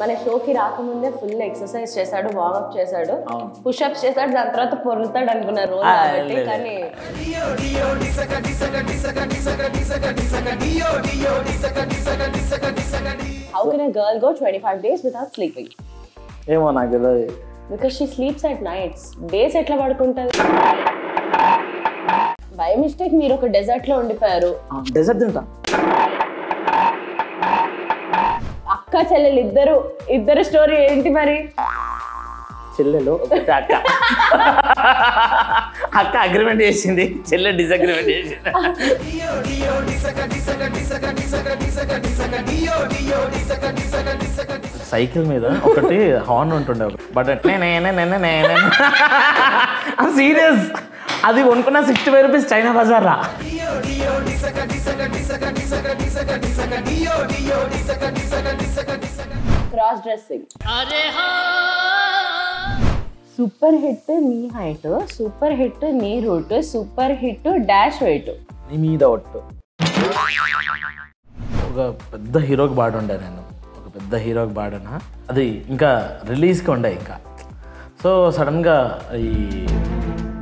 మన షోకి రాకముందే ఫుల్ ఎక్సర్సైజ్ చేసాడు, వార్మ్ అప్ చేసాడు, పుష్ అప్స్ చేసాడు, దాని తర్వాత పొర్లుతాడు అనుకున్నారు రోజు కాబట్టి. కానీ how can a girl go 25 days without sleeping? ఏమో నాకు తెలియదు. Because she sleeps at nights, days ఎట్లా పడుకుంటది? బై మిస్టేక్ మీరు ఒక డెజర్ట్ లో ఉండిపోయారు. డెజర్ట్ తింటా. అక్క చెల్లెలు ఇద్దరు స్టోరీ ఏంటి మరి? చెల్లెలు అక్క అక్క అగ్రిమెంట్ చేసింది, చెల్లె డిసగ్రిమెంట్ చేసింది. సైకిల్ మీద ఒకటి హార్న్ ఉంటుండే, బట్ అట్లే సీరియస్ అది కొనుక్కున్న 65 రూపీస్ చైనా బజార్ రా. క్రాస్ డ్రెస్సింగ్ సూపర్ హిట్, మీ హైట్ సూపర్ హిట్, నీ route super hit, dash wait నీ మీద ఒట్టు. ఒక పెద్ద హీరోకి బాడుండే నేను, ఒక పెద్ద హీరోకి బాడున్నా, అది ఇంకా రిలీజ్కి ఉండే ఇంకా. సో సడన్గా ఈ